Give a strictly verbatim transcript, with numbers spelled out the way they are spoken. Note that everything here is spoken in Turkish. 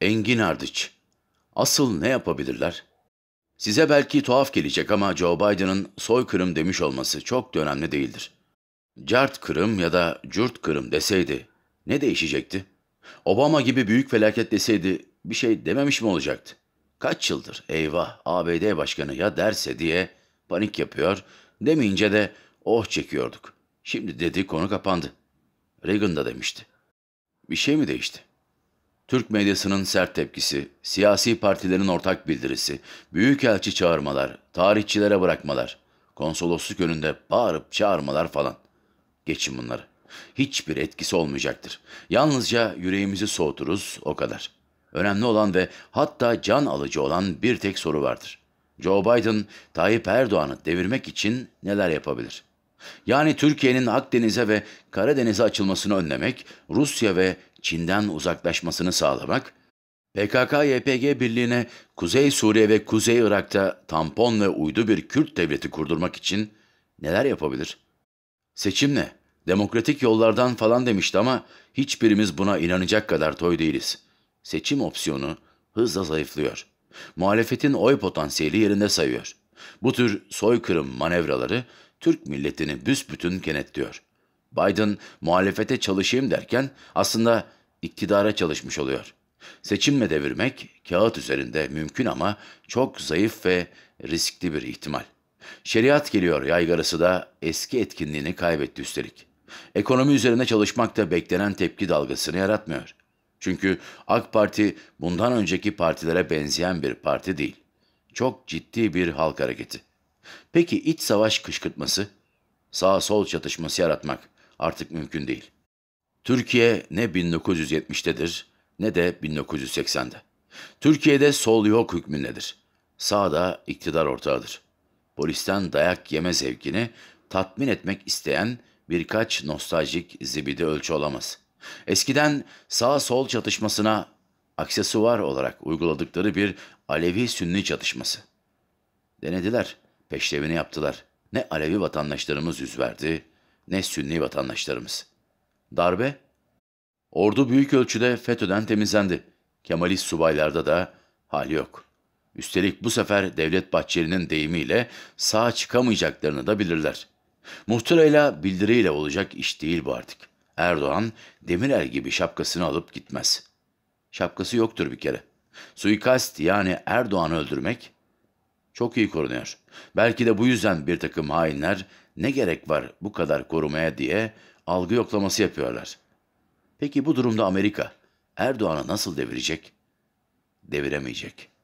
Engin Ardıç. Asıl ne yapabilirler? Size belki tuhaf gelecek ama Joe Biden'ın soykırım demiş olması çok da önemli değildir. Cart kırım ya da cürt kırım deseydi ne değişecekti? Obama gibi büyük felaket deseydi bir şey dememiş mi olacaktı? Kaç yıldır eyvah A B D başkanı ya derse diye panik yapıyor, demeyince de oh çekiyorduk. Şimdi dedi konu kapandı. Reagan da demişti. Bir şey mi değişti? Türk medyasının sert tepkisi, siyasi partilerin ortak bildirisi, büyükelçi çağırmalar, tarihçilere bırakmalar, konsolosluk önünde bağırıp çağırmalar falan. Geçin bunları. Hiçbir etkisi olmayacaktır. Yalnızca yüreğimizi soğuturuz, o kadar. Önemli olan ve hatta can alıcı olan bir tek soru vardır. Joe Biden, Tayyip Erdoğan'ı devirmek için neler yapabilir? Yani Türkiye'nin Akdeniz'e ve Karadeniz'e açılmasını önlemek, Rusya ve Çin'den uzaklaşmasını sağlamak, P K K Y P G birliğine Kuzey Suriye ve Kuzey Irak'ta tampon ve uydu bir Kürt devleti kurdurmak için neler yapabilir? Seçim ne? Demokratik yollardan falan demişti ama hiçbirimiz buna inanacak kadar toy değiliz. Seçim opsiyonu hızla zayıflıyor. Muhalefetin oy potansiyeli yerinde sayıyor. Bu tür soykırım manevraları Türk milletini büsbütün kenetliyor. Biden muhalefete çalışayım derken aslında iktidara çalışmış oluyor. Seçimle devirmek kağıt üzerinde mümkün ama çok zayıf ve riskli bir ihtimal. Şeriat geliyor yaygarası da eski etkinliğini kaybetti üstelik. Ekonomi üzerine çalışmak da beklenen tepki dalgasını yaratmıyor. Çünkü AK Parti bundan önceki partilere benzeyen bir parti değil. Çok ciddi bir halk hareketi. Peki iç savaş kışkırtması? Sağ-sol çatışması yaratmak artık mümkün değil. Türkiye ne bin dokuz yüz yetmiştedir ne de bin dokuz yüz seksende. Türkiye'de sol yok hükmündedir. Sağda iktidar ortağıdır. Polisten dayak yeme zevkini tatmin etmek isteyen birkaç nostaljik zibidi ölçü olamaz. Eskiden sağ-sol çatışmasına aksesuar olarak uyguladıkları bir Alevi-Sünni çatışması. Denediler, peşlevini yaptılar. Ne Alevi vatandaşlarımız yüz verdi, ne Sünni vatandaşlarımız. Darbe? Ordu büyük ölçüde FETÖ'den temizlendi. Kemalist subaylarda da hali yok. Üstelik bu sefer Devlet Bahçeli'nin deyimiyle sağa çıkamayacaklarını da bilirler. Muhtırayla, bildiriyle olacak iş değil bu artık. Erdoğan, Demirel gibi şapkasını alıp gitmez. Şapkası yoktur bir kere. Suikast yani Erdoğan'ı öldürmek çok iyi korunuyor. Belki de bu yüzden bir takım hainler ne gerek var bu kadar korumaya diye algı yoklaması yapıyorlar. Peki bu durumda Amerika Erdoğan'ı nasıl devirecek? Deviremeyecek.